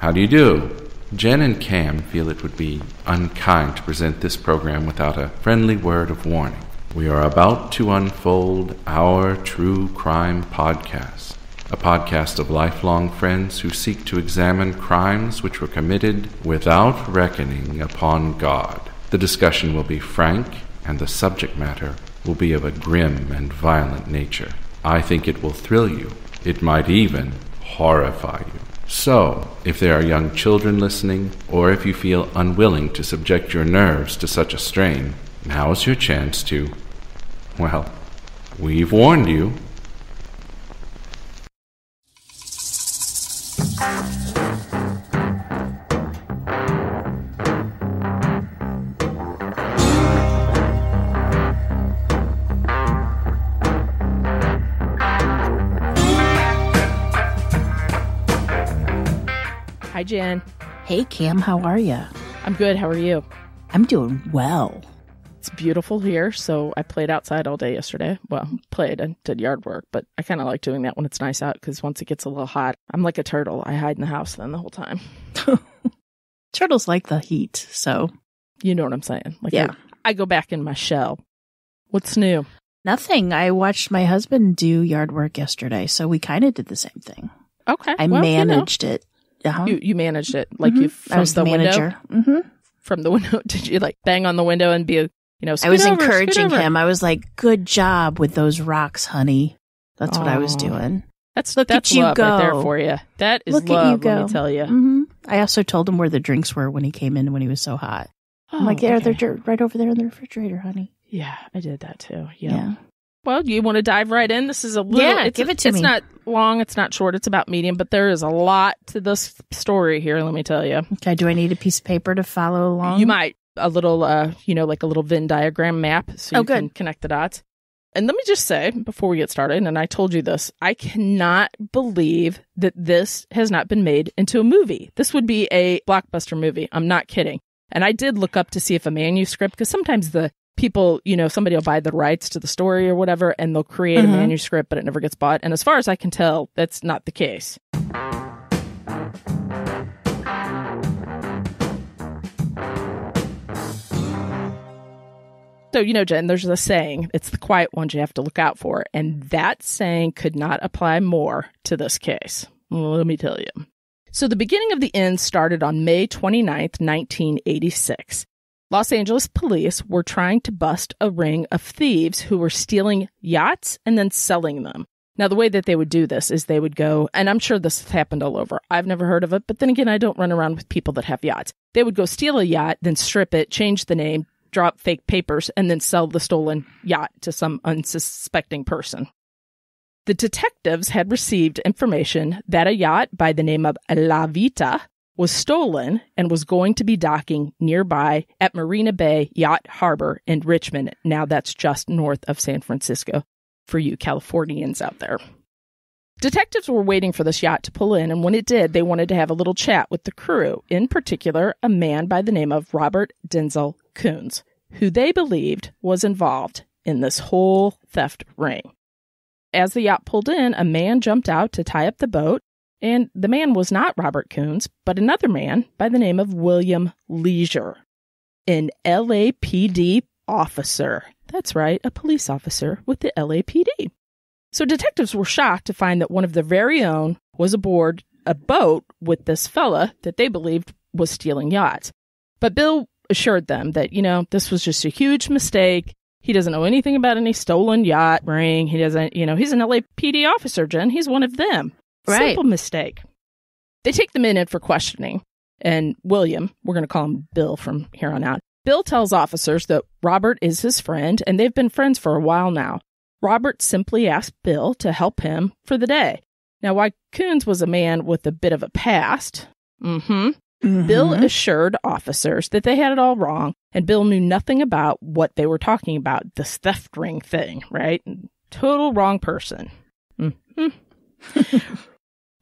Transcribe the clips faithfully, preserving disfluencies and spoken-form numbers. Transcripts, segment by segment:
How do you do? Jen and Cam feel it would be unkind to present this program without a friendly word of warning. We are about to unfold Our True Crime Podcast, a podcast of lifelong friends who seek to examine crimes which were committed without reckoning upon God. The discussion will be frank, and the subject matter will be of a grim and violent nature. I think it will thrill you. It might even horrify you. So, if there are young children listening, or if you feel unwilling to subject your nerves to such a strain, now is your chance to, well, we've warned you. Hi, Jen. Hey, Cam. How are you? I'm good. How are you? I'm doing well. It's beautiful here, so I played outside all day yesterday. Well, played and did yard work, but I kind of like doing that when it's nice out because once it gets a little hot, I'm like a turtle. I hide in the house then the whole time. Turtles like the heat, so. You know what I'm saying. Like yeah. I, I go back in my shell. What's new? Nothing. I watched my husband do yard work yesterday, so we kind of did the same thing. Okay. I well, managed you know. it. Uh-huh. You you managed it like mm-hmm. you from I was the, the manager. Window mm-hmm. from the window. Did you like bang on the window and be you know? I was over, encouraging him. I was like, "Good job with those rocks, honey." That's Aww. What I was doing. That's look that's at you love go. Right there for you. That is look love. Let me tell you. Mm-hmm. I also told him where the drinks were when he came in when he was so hot. Oh, I'm like, "Yeah, okay. They're right over there in the refrigerator, honey." Yeah, I did that too. Yeah. yeah. Well, you want to dive right in? This is a little... Yeah, give it to me. It's not long, it's not short, it's about medium, but there is a lot to this story here, let me tell you. Okay, do I need a piece of paper to follow along? You might. A little, uh, you know, like a little Venn diagram map so you can connect the dots. And let me just say, before we get started, and I told you this, I cannot believe that this has not been made into a movie. This would be a blockbuster movie. I'm not kidding. And I did look up to see if a manuscript, because sometimes the... people, you know, somebody will buy the rights to the story or whatever, and they'll create mm-hmm. a manuscript, but it never gets bought. And as far as I can tell, that's not the case. So, you know, Jen, there's a saying, it's the quiet ones you have to look out for. And that saying could not apply more to this case. Let me tell you. So the beginning of the end started on May twenty-ninth, nineteen eighty-six. Los Angeles police were trying to bust a ring of thieves who were stealing yachts and then selling them. Now, the way that they would do this is they would go, and I'm sure this has happened all over. I've never heard of it, but then again, I don't run around with people that have yachts. They would go steal a yacht, then strip it, change the name, drop fake papers, and then sell the stolen yacht to some unsuspecting person. The detectives had received information that a yacht by the name of La Vita was stolen and was going to be docking nearby at Marina Bay Yacht Harbor in Richmond. Now that's just north of San Francisco for you Californians out there. Detectives were waiting for this yacht to pull in, and when it did, they wanted to have a little chat with the crew, in particular, a man by the name of Robert Denzil Kuns, who they believed was involved in this whole theft ring. As the yacht pulled in, a man jumped out to tie up the boat, and the man was not Robert Kuns, but another man by the name of William Leasure, an L A P D officer. That's right, a police officer with the L A P D. So detectives were shocked to find that one of their very own was aboard a boat with this fella that they believed was stealing yachts. But Bill assured them that, you know, this was just a huge mistake. He doesn't know anything about any stolen yacht ring. He doesn't, you know, he's an L A P D officer, Jen. He's one of them. Right. Simple mistake. They take the men in for questioning, and William, we're going to call him Bill from here on out, Bill tells officers that Robert is his friend, and they've been friends for a while now. Robert simply asked Bill to help him for the day. Now, while Kuns was a man with a bit of a past, mm-hmm, mm-hmm. Bill assured officers that they had it all wrong, and Bill knew nothing about what they were talking about, this theft ring thing, right? Total wrong person. Mm-hmm.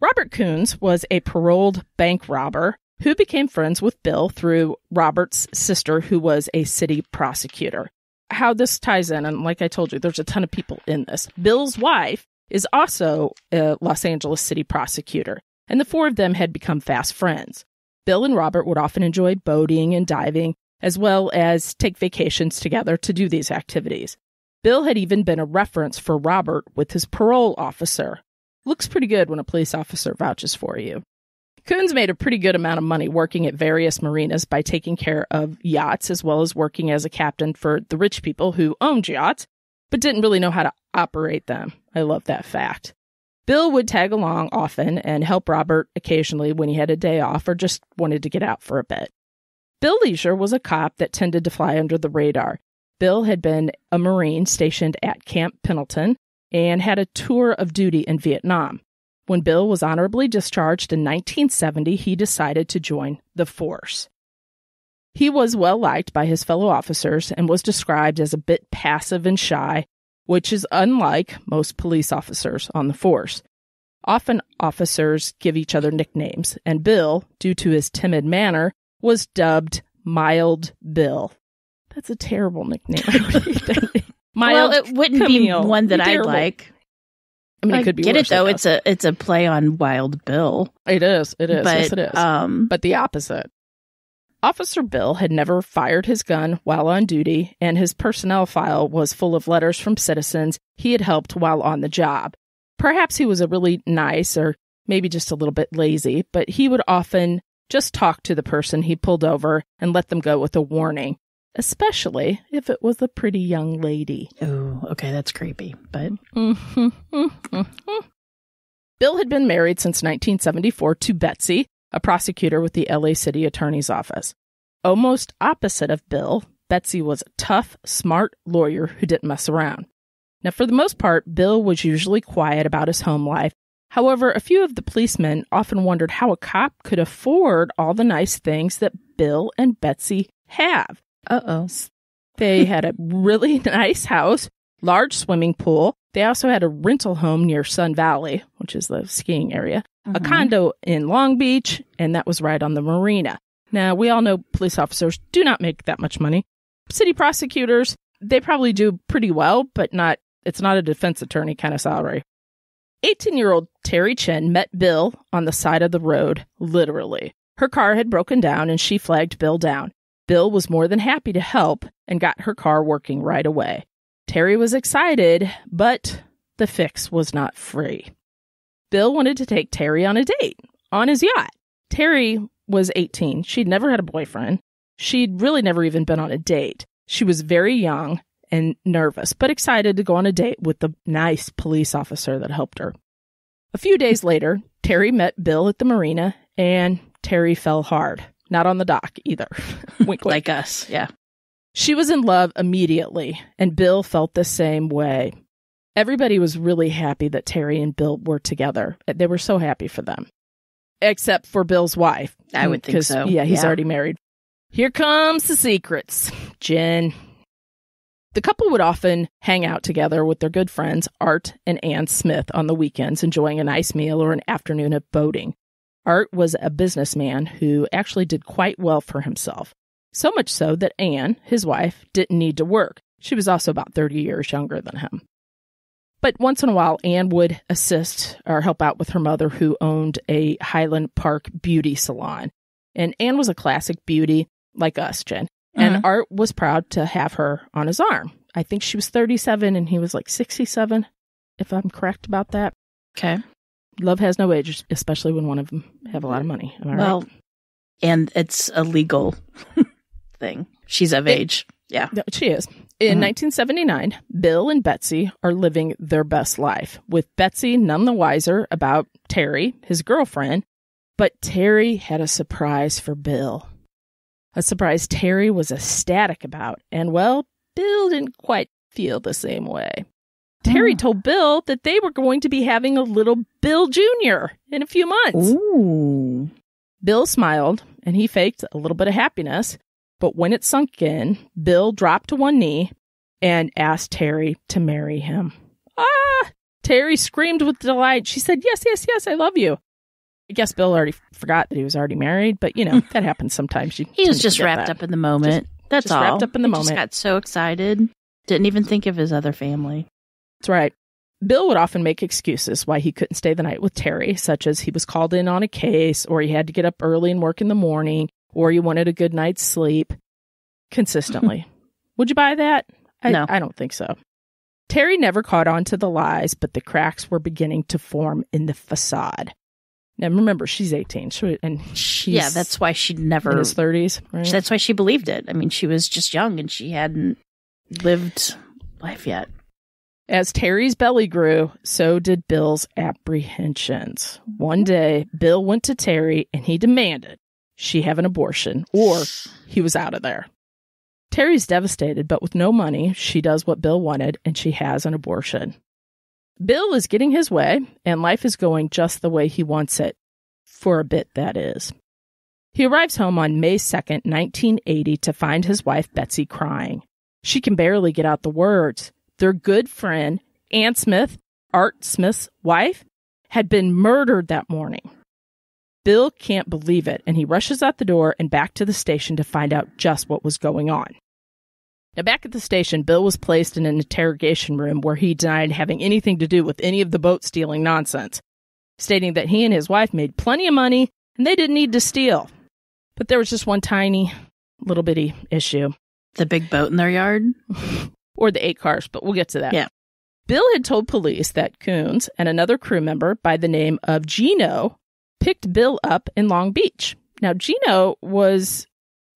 Robert Kuns was a paroled bank robber who became friends with Bill through Robert's sister, who was a city prosecutor. How this ties in, and like I told you, there's a ton of people in this. Bill's wife is also a Los Angeles city prosecutor. and the four of them had become fast friends. Bill and Robert would often enjoy boating and diving, as well as take vacations together to do these activities. Bill had even been a reference for Robert with his parole officer. Looks pretty good when a police officer vouches for you. Kuns made a pretty good amount of money working at various marinas by taking care of yachts, as well as working as a captain for the rich people who owned yachts, but didn't really know how to operate them. I love that fact. Bill would tag along often and help Robert occasionally when he had a day off or just wanted to get out for a bit. Bill Leasure was a cop that tended to fly under the radar. Bill had been a Marine stationed at Camp Pendleton and had a tour of duty in Vietnam. When Bill was honorably discharged in nineteen seventy, he decided to join the force. He was well liked by his fellow officers and was described as a bit passive and shy, which is unlike most police officers on the force. Often officers give each other nicknames, and Bill, due to his timid manner, was dubbed Mild Bill. That's a terrible nickname. Mild well, it wouldn't Camille. Be one that I'd like. I mean, I it could be get worse it though. It's a it's a play on Wild Bill. It is. It is. But, yes, it is. Um, but the opposite. Officer Bill had never fired his gun while on duty, and his personnel file was full of letters from citizens he had helped while on the job. Perhaps he was a really nice, or maybe just a little bit lazy, but he would often just talk to the person he pulled over and let them go with a warning, especially if it was a pretty young lady. Oh, okay, that's creepy, but... Mm-hmm, mm-hmm. Bill had been married since nineteen seventy-four to Betsy, a prosecutor with the L A City Attorney's Office. Almost opposite of Bill, Betsy was a tough, smart lawyer who didn't mess around. Now, for the most part, Bill was usually quiet about his home life. However, a few of the policemen often wondered how a cop could afford all the nice things that Bill and Betsy have. Uh-oh. They had a really nice house, large swimming pool. They also had a rental home near Sun Valley, which is the skiing area, mm-hmm. a condo in Long Beach, and that was right on the marina. Now, we all know police officers do not make that much money. City prosecutors, they probably do pretty well, but not. It's not a defense attorney kind of salary. eighteen-year-old Terry Chen met Bill on the side of the road, literally. Her car had broken down, and she flagged Bill down. Bill was more than happy to help and got her car working right away. Terry was excited, but the fix was not free. Bill wanted to take Terry on a date on his yacht. Terry was eighteen. She'd never had a boyfriend. She'd really never even been on a date. She was very young and nervous, but excited to go on a date with the nice police officer that helped her. A few days later, Terry met Bill at the marina, and Terry fell hard. Not on the dock either. Wink, wink. Like us, yeah. She was in love immediately, and Bill felt the same way. Everybody was really happy that Terry and Bill were together. They were so happy for them. Except for Bill's wife. I would think so. Yeah, he's yeah. already married. Here comes the secrets, Jen. The couple would often hang out together with their good friends, Art and Ann Smith, on the weekends, enjoying a nice meal or an afternoon of boating. Art was a businessman who actually did quite well for himself, so much so that Anne, his wife, didn't need to work. She was also about thirty years younger than him. But once in a while, Anne would assist or help out with her mother, who owned a Highland Park beauty salon. And Anne was a classic beauty, like us, Jen. And mm-hmm. Art was proud to have her on his arm. I think she was thirty-seven and he was like sixty-seven, if I'm correct about that. Okay. Love has no age, especially when one of them have a lot of money. Am I well, right? And it's a legal thing. She's of it, age. Yeah. She is. In mm-hmm. nineteen seventy-nine, Bill and Betsy are living their best life, with Betsy none the wiser about Terry, his girlfriend. But Terry had a surprise for Bill. A surprise Terry was ecstatic about. And, well, Bill didn't quite feel the same way. Terry told Bill that they were going to be having a little Bill Junior in a few months. Ooh. Bill smiled, and he faked a little bit of happiness. But when it sunk in, Bill dropped to one knee and asked Terry to marry him. Ah! Terry screamed with delight. She said, yes, yes, yes, I love you. I guess Bill already forgot that he was already married, but, you know, that happens sometimes. He was just wrapped that. up in the moment. Just, That's just all. Just wrapped up in the he moment. Just got so excited. Didn't even think of his other family. That's right. Bill would often make excuses why he couldn't stay the night with Terry, such as he was called in on a case, or he had to get up early and work in the morning, or he wanted a good night's sleep. Consistently. Would you buy that? I, no. I don't think so. Terry never caught on to the lies, but the cracks were beginning to form in the facade. Now, remember, she's eighteen, she, and she's yeah, that's why she never in his thirties. Right? That's why she believed it. I mean, she was just young, and she hadn't lived life yet. As Terry's belly grew, so did Bill's apprehensions. One day, Bill went to Terry, and he demanded she have an abortion, or he was out of there. Terry's devastated, but with no money, she does what Bill wanted, and she has an abortion. Bill is getting his way, and life is going just the way he wants it. For a bit, that is. He arrives home on May second, nineteen eighty, to find his wife, Betsy, crying. She can barely get out the words. Their good friend, Ann Smith, Art Smith's wife, had been murdered that morning. Bill can't believe it, and he rushes out the door and back to the station to find out just what was going on. Now, back at the station, Bill was placed in an interrogation room where he denied having anything to do with any of the boat stealing nonsense, stating that he and his wife made plenty of money and they didn't need to steal. But there was just one tiny, little bitty issue. The big boat in their yard? Or the eight cars, but we'll get to that. Yeah. Bill had told police that Kuns and another crew member by the name of Gino picked Bill up in Long Beach. Now, Gino was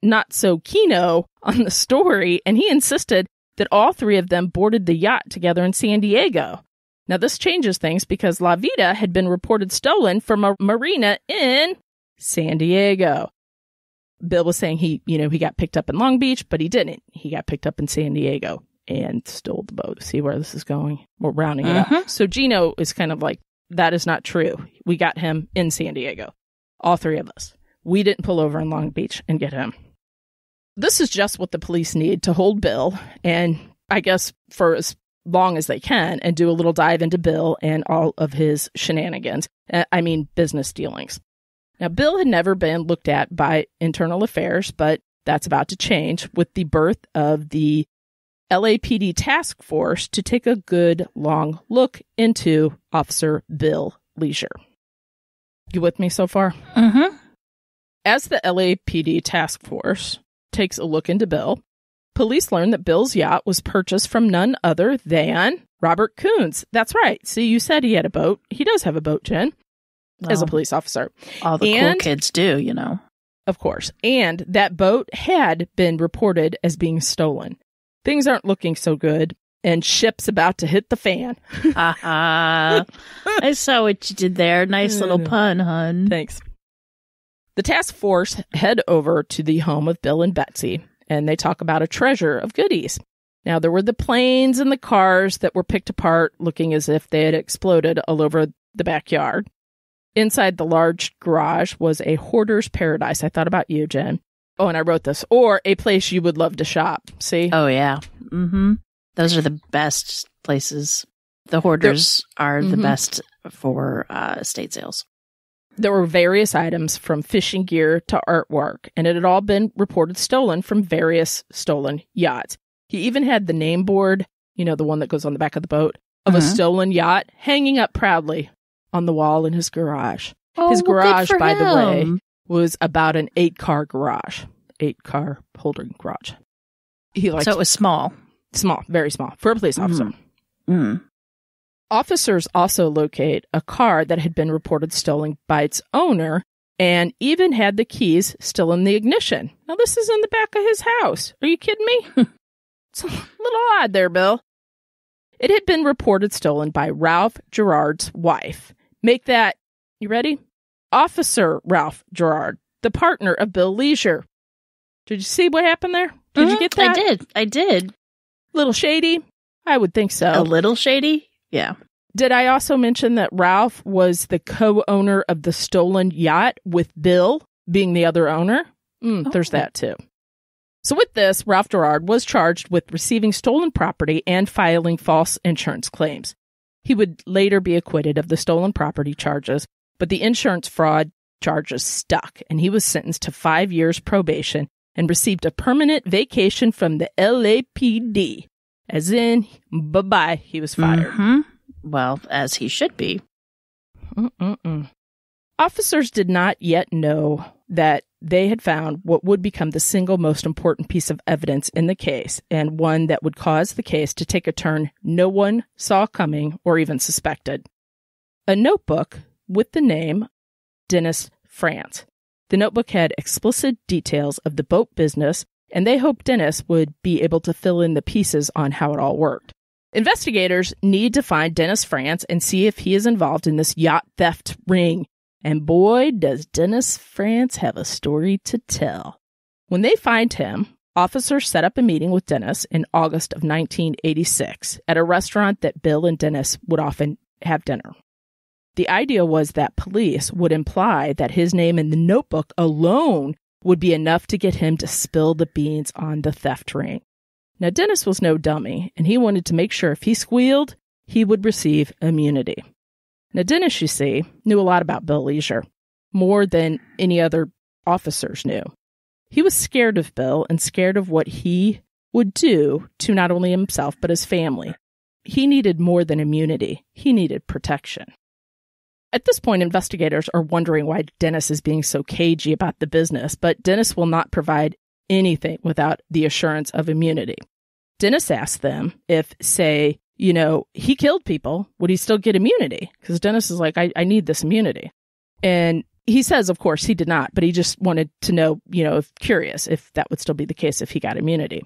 not so keen on the story, and he insisted that all three of them boarded the yacht together in San Diego. Now, this changes things because La Vita had been reported stolen from a marina in San Diego. Bill was saying he, you know, he got picked up in Long Beach, but he didn't. He got picked up in San Diego and stole the boat. See where this is going? We're rounding it uh-huh. up. So Gino is kind of like, that is not true. We got him in San Diego. All three of us. We didn't pull over in Long Beach and get him. This is just what the police need to hold Bill, and I guess for as long as they can, and do a little dive into Bill and all of his shenanigans. I mean, business dealings. Now, Bill had never been looked at by internal affairs, but that's about to change with the birth of the L A P D task force to take a good long look into Officer Bill Leasure. You with me so far? Mm-hmm. As the L A P D task force takes a look into Bill, police learn that Bill's yacht was purchased from none other than Robert Kuns. That's right. See, you said he had a boat. He does have a boat, Jen, well, as a police officer. All the and, cool kids do, you know. Of course. And that boat had been reported as being stolen. Things aren't looking so good, and ship's about to hit the fan. uh-huh. I saw what you did there. Nice little pun, hun. Thanks. The task force head over to the home of Bill and Betsy, and they talk about a treasure of goodies. Now, there were the planes and the cars that were picked apart, looking as if they had exploded all over the backyard. Inside the large garage was a hoarder's paradise. I thought about you, Jen. Oh, and I wrote this. Or a place you would love to shop. See? Oh, yeah. Mm-hmm. Those are the best places. The hoarders They're- are mm-hmm. the best for uh, estate sales. There were various items from fishing gear to artwork, and it had all been reported stolen from various stolen yachts. He even had the name board, you know, the one that goes on the back of the boat, of uh-huh. a stolen yacht hanging up proudly on the wall in his garage. Oh, his garage, well, by him. the way, was about an eight-car garage, eight-car holding garage. He liked So it was small. Small, very small, for a police officer. Mm-hmm. Mm. Officers also locate a car that had been reported stolen by its owner and even had the keys still in the ignition. Now, this is in the back of his house. Are you kidding me? It's a little odd there, Bill. It had been reported stolen by Ralph Gerard's wife. Make that, you ready? Officer Ralph Gerard, the partner of Bill Leasure. Did you see what happened there? Did mm-hmm. you get that? I did. I did. Little shady? I would think so. A little shady? Yeah. Did I also mention that Ralph was the co-owner of the stolen yacht with Bill being the other owner? Mm, oh. There's that too. So with this, Ralph Gerard was charged with receiving stolen property and filing false insurance claims. He would later be acquitted of the stolen property charges, but the insurance fraud charges stuck, and he was sentenced to five years probation and received a permanent vacation from the L A P D. As in, bye-bye, he was fired. Mm-hmm. well, as he should be. Mm-mm-mm. Officers did not yet know that they had found what would become the single most important piece of evidence in the case, and one that would cause the case to take a turn no one saw coming or even suspected. A notebook with the name Dennis France. The notebook had explicit details of the boat business, and they hoped Dennis would be able to fill in the pieces on how it all worked. Investigators need to find Dennis France and see if he is involved in this yacht theft ring. And boy, does Dennis France have a story to tell. When they find him, officers set up a meeting with Dennis in August of nineteen eighty-six at a restaurant that Bill and Dennis would often have dinner. The idea was that police would imply that his name in the notebook alone would be enough to get him to spill the beans on the theft ring. Now, Dennis was no dummy, and he wanted to make sure if he squealed, he would receive immunity. Now, Dennis, you see, knew a lot about Bill Leasure, more than any other officers knew. He was scared of Bill and scared of what he would do to not only himself, but his family. He needed more than immunity. He needed protection. At this point, investigators are wondering why Dennis is being so cagey about the business, but Dennis will not provide anything without the assurance of immunity. Dennis asks them if, say, you know, he killed people, would he still get immunity? Because Dennis is like, I, I need this immunity. And he says, of course, he did not, but he just wanted to know, you know, if curious, if that would still be the case if he got immunity.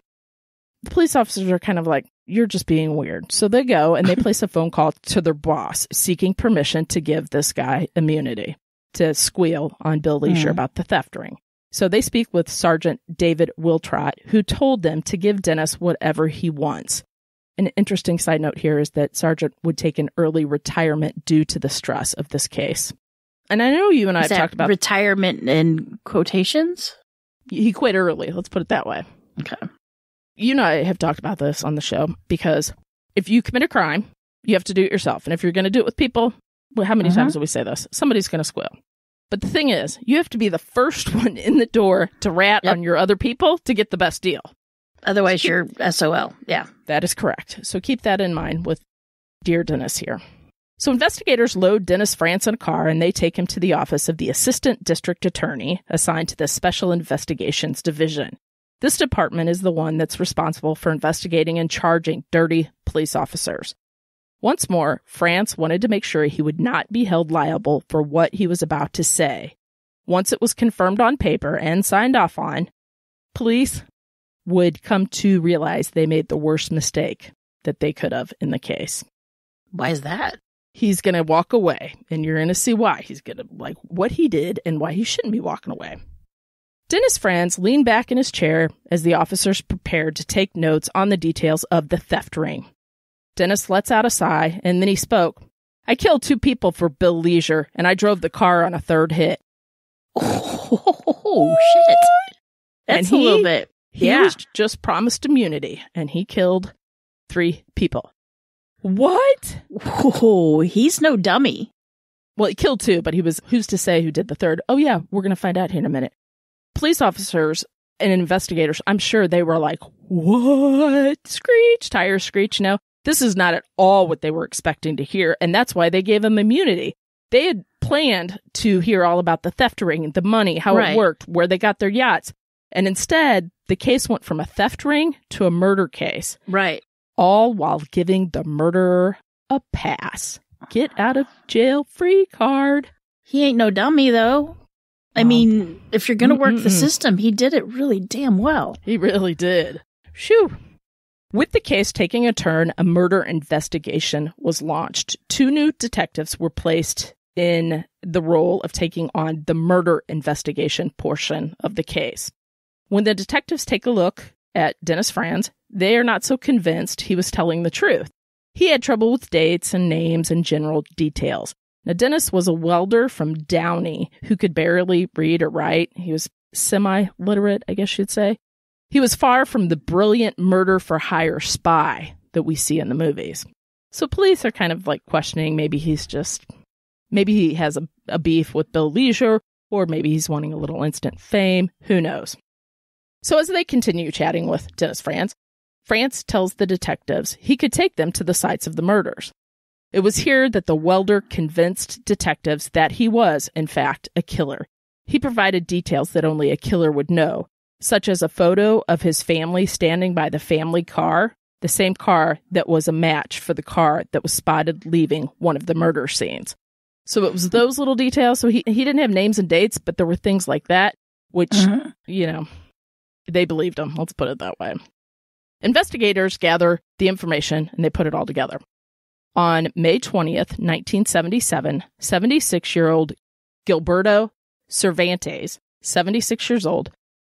The police officers are kind of like, you're just being weird. So they go and they place a phone call to their boss seeking permission to give this guy immunity to squeal on Bill Leasure mm. about the theft ring. So they speak with Sergeant David Wiltrot, who told them to give Dennis whatever he wants. An interesting side note here is that Sergeant would take an early retirement due to the stress of this case. And I know you and I have talked about retirement in quotations. He quit early. Let's put it that way. Okay. You and I have talked about this on the show because if you commit a crime, you have to do it yourself. And if you're going to do it with people, well, how many uh-huh. times do we say this? Somebody's going to squeal. But the thing is, you have to be the first one in the door to rat yep. on your other people to get the best deal. Otherwise, so keep, you're S O L. Yeah. That is correct. So keep that in mind with dear Dennis here. So investigators load Dennis France in a car and they take him to the office of the assistant district attorney assigned to the Special Investigations Division. This department is the one that's responsible for investigating and charging dirty police officers. Once more, France wanted to make sure he would not be held liable for what he was about to say. Once it was confirmed on paper and signed off on, police would come to realize they made the worst mistake that they could have in the case. Why is that? He's going to walk away, and you're going to see why. He's going to, like, what he did and why he shouldn't be walking away. Dennis France leaned back in his chair as the officers prepared to take notes on the details of the theft ring. Dennis lets out a sigh, and then he spoke. I killed two people for Bill Leasure, and I drove the car on a third hit. Oh, shit. That's he, a little bit. He yeah. was just promised immunity, and he killed three people. What? Whoa, he's no dummy. Well, he killed two, but he was, who's to say who did the third? Oh, yeah, we're going to find out here in a minute. Police officers and investigators, I'm sure they were like, what? Screech, tire screech, no. This is not at all what they were expecting to hear, and that's why they gave him immunity. They had planned to hear all about the theft ring, the money, how right. it worked, where they got their yachts. And instead, the case went from a theft ring to a murder case. Right. All while giving the murderer a pass. Get out of jail free card. He ain't no dummy, though. I mean, if you're going to work Mm-mm-mm. the system, he did it really damn well. He really did. Shoo. With the case taking a turn, a murder investigation was launched. Two new detectives were placed in the role of taking on the murder investigation portion of the case. When the detectives take a look at Dennis France, they are not so convinced he was telling the truth. He had trouble with dates and names and general details. Now, Dennis was a welder from Downey who could barely read or write. He was semi-literate, I guess you'd say. He was far from the brilliant murder-for-hire spy that we see in the movies. So police are kind of like questioning maybe he's just, maybe he has a, a beef with Bill Leasure, or maybe he's wanting a little instant fame. Who knows? So as they continue chatting with Dennis France, France tells the detectives he could take them to the sites of the murders. It was here that the welder convinced detectives that he was, in fact, a killer. He provided details that only a killer would know, such as a photo of his family standing by the family car, the same car that was a match for the car that was spotted leaving one of the murder scenes. So it was those little details. So he, he didn't have names and dates, but there were things like that, which, uh-huh. you know, they believed him. Let's put it that way. Investigators gather the information and they put it all together. On May twentieth, nineteen seventy-seven, seventy-six-year-old Gilberto Cervantes, seventy-six years old,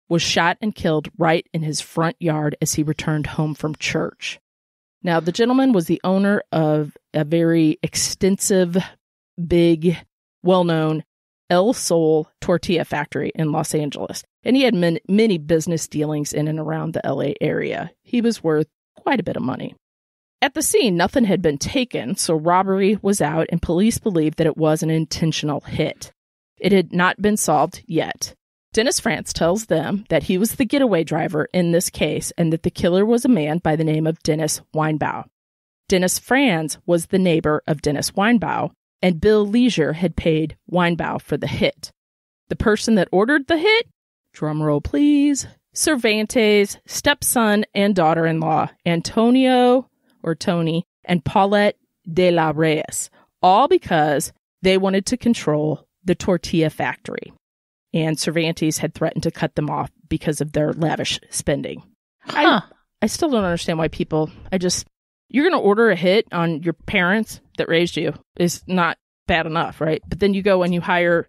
was shot and killed right in his front yard as he returned home from church. Now, the gentleman was the owner of a very extensive, big, well-known El Sol tortilla factory in Los Angeles, and he had many, many business dealings in and around the L A area. He was worth quite a bit of money. At the scene, nothing had been taken, so robbery was out, and police believed that it was an intentional hit. It had not been solved yet. Dennis France tells them that he was the getaway driver in this case, and that the killer was a man by the name of Dennis Weinbaugh. Dennis France was the neighbor of Dennis Weinbaugh, and Bill Leasure had paid Weinbaugh for the hit. The person that ordered the hit, drumroll please, Cervantes' stepson and daughter-in-law, Antonio... or Tony, and Paulette de la Reyes, all because they wanted to control the tortilla factory. And Cervantes had threatened to cut them off because of their lavish spending. Huh. I, I still don't understand why people, I just, you're going to order a hit on your parents that raised you is not bad enough, right? But then you go and you hire,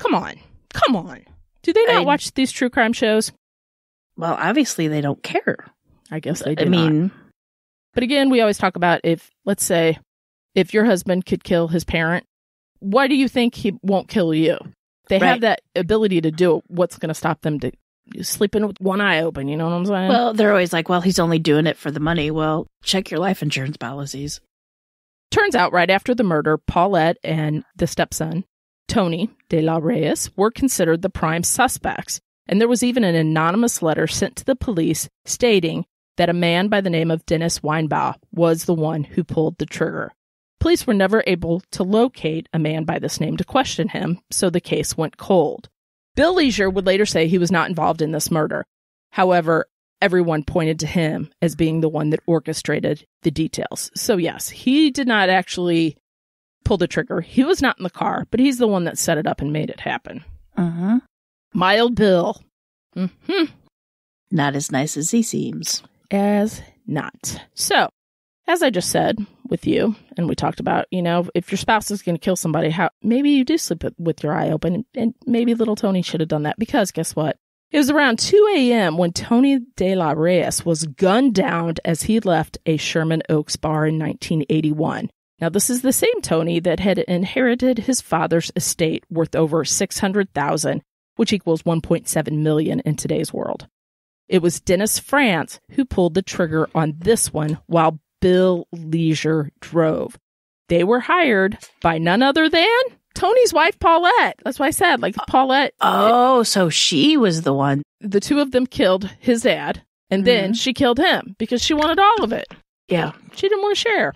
come on, come on. Do they not I, watch these true crime shows? Well, obviously they don't care. I guess they do I mean, not. But again, we always talk about if, let's say, if your husband could kill his parent, why do you think he won't kill you? They right. have that ability to do it. What's going to stop them to sleeping with one eye open? You know what I'm saying? Well, they're always like, well, he's only doing it for the money. Well, check your life insurance policies. Turns out right after the murder, Paulette and the stepson, Tony de la Reyes, were considered the prime suspects. And there was even an anonymous letter sent to the police stating that a man by the name of Dennis Weinbaugh was the one who pulled the trigger. Police were never able to locate a man by this name to question him, so the case went cold. Bill Leasure would later say he was not involved in this murder. However, everyone pointed to him as being the one that orchestrated the details. So yes, he did not actually pull the trigger. He was not in the car, but he's the one that set it up and made it happen. Uh-huh. Mild Bill. Mm-hmm. Not as nice as he seems. As not. So, as I just said with you, and we talked about, you know, if your spouse is going to kill somebody, how maybe you do sleep with your eye open, and, and maybe little Tony should have done that, because guess what? It was around two a.m. when Tony de la Reyes was gunned down as he left a Sherman Oaks bar in nineteen eighty-one. Now, this is the same Tony that had inherited his father's estate worth over six hundred thousand dollars, which equals one point seven million dollars in today's world. It was Dennis France who pulled the trigger on this one while Bill Leasure drove. They were hired by none other than Tony's wife, Paulette. That's why I said, like, Paulette. Oh, it, so she was the one. The two of them killed his dad, and mm-hmm. then she killed him because she wanted all of it. Yeah. She didn't want to share.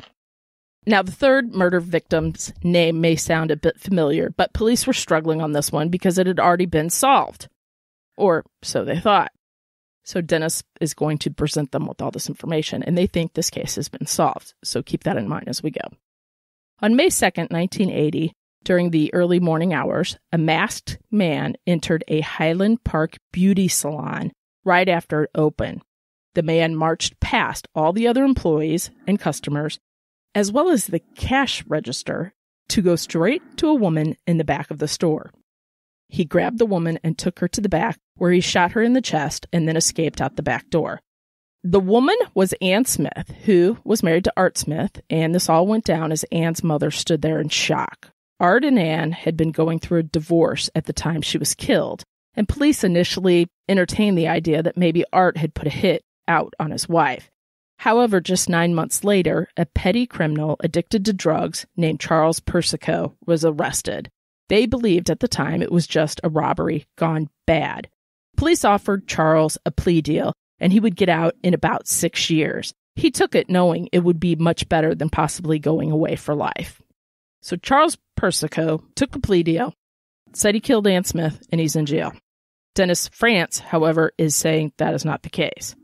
Now, the third murder victim's name may sound a bit familiar, but police were struggling on this one because it had already been solved. Or so they thought. So Dennis is going to present them with all this information, and they think this case has been solved. So keep that in mind as we go. On May second, nineteen eighty, during the early morning hours, a masked man entered a Highland Park beauty salon right after it opened. The man marched past all the other employees and customers, as well as the cash register, to go straight to a woman in the back of the store. He grabbed the woman and took her to the back, where he shot her in the chest and then escaped out the back door. The woman was Ann Smith, who was married to Art Smith, and this all went down as Ann's mother stood there in shock. Art and Ann had been going through a divorce at the time she was killed, and police initially entertained the idea that maybe Art had put a hit out on his wife. However, just nine months later, a petty criminal addicted to drugs named Charles Persico was arrested. They believed at the time it was just a robbery gone bad. Police offered Charles a plea deal, and he would get out in about six years. He took it knowing it would be much better than possibly going away for life. So Charles Persico took a plea deal, said he killed Ann Smith, and he's in jail. Dennis France, however, is saying that is not the case.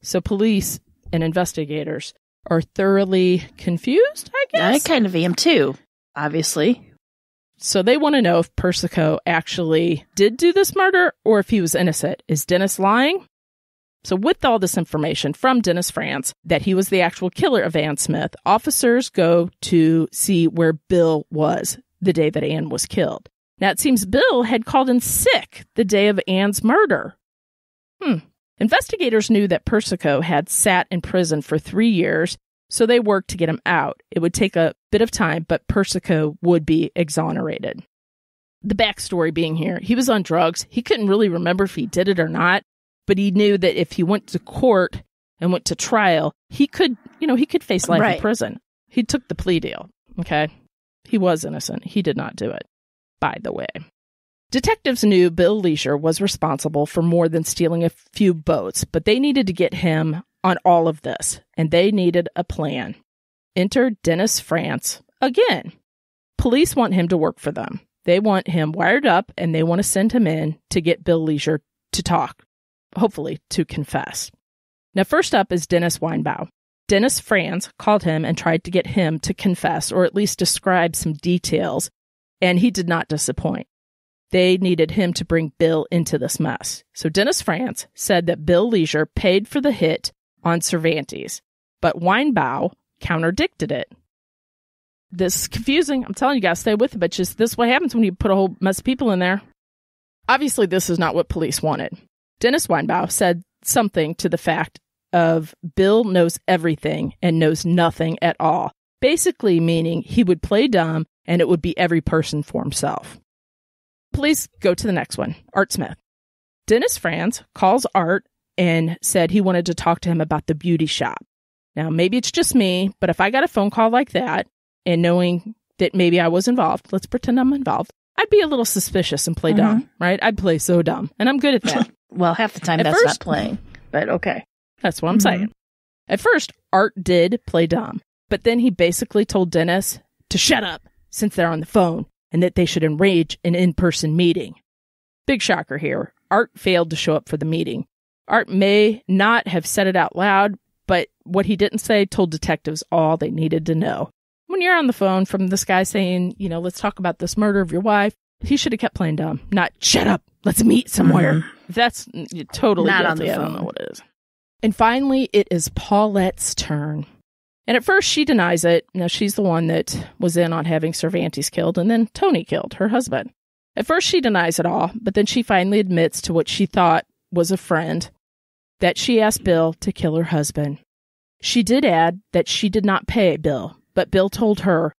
So police and investigators are thoroughly confused, I guess. I kind of am too, obviously. So they want to know if Persico actually did do this murder or if he was innocent. Is Dennis lying? So with all this information from Dennis France that he was the actual killer of Ann Smith, officers go to see where Bill was the day that Ann was killed. Now, it seems Bill had called in sick the day of Ann's murder. Hmm. Investigators knew that Persico had sat in prison for three years, so they worked to get him out. It would take a bit of time, but Persico would be exonerated. The backstory being here, he was on drugs. He couldn't really remember if he did it or not, but he knew that if he went to court and went to trial, he could, you know, he could face life right. in prison. He took the plea deal, okay? He was innocent. He did not do it. By the way, detectives knew Bill Leasure was responsible for more than stealing a few boats, but they needed to get him on all of this, and they needed a plan. Enter Dennis France again. Police want him to work for them. They want him wired up, and they want to send him in to get Bill Leasure to talk, hopefully to confess. Now, first up is Dennis Weinbaugh. Dennis France called him and tried to get him to confess, or at least describe some details. And he did not disappoint. They needed him to bring Bill into this mess. So Dennis France said that Bill Leasure paid for the hit on Cervantes, but Weinbaugh counterdicted it. This is confusing. I'm telling you guys, stay with it, but just this is what happens when you put a whole mess of people in there. Obviously, this is not what police wanted. Dennis Weinbaugh said something to the fact of Bill knows everything and knows nothing at all, basically meaning he would play dumb and it would be every person for himself. Please go to the next one, Art Smith. Dennis France calls Art and said he wanted to talk to him about the beauty shop. Now, maybe it's just me, but if I got a phone call like that, and knowing that maybe I was involved, let's pretend I'm involved, I'd be a little suspicious and play mm-hmm. dumb, right? I'd play so dumb, and I'm good at that. Well, half the time at that's first, not playing, but okay. That's what I'm mm-hmm. saying. At first, Art did play dumb, but then he basically told Dennis to shut up, since they're on the phone, and that they should arrange an in-person meeting. Big shocker here. Art failed to show up for the meeting. Art may not have said it out loud, but what he didn't say told detectives all they needed to know. When you're on the phone from this guy saying, you know, let's talk about this murder of your wife, he should have kept playing dumb, not shut up, let's meet somewhere. Mm-hmm. That's totally not guilty. On the phone. I don't know what it is. And finally, it is Paulette's turn. And at first, she denies it. Now, she's the one that was in on having Cervantes killed, and then Tony killed, her husband. At first, she denies it all, but then she finally admits to what she thought was a friend, that she asked Bill to kill her husband. She did add that she did not pay Bill, but Bill told her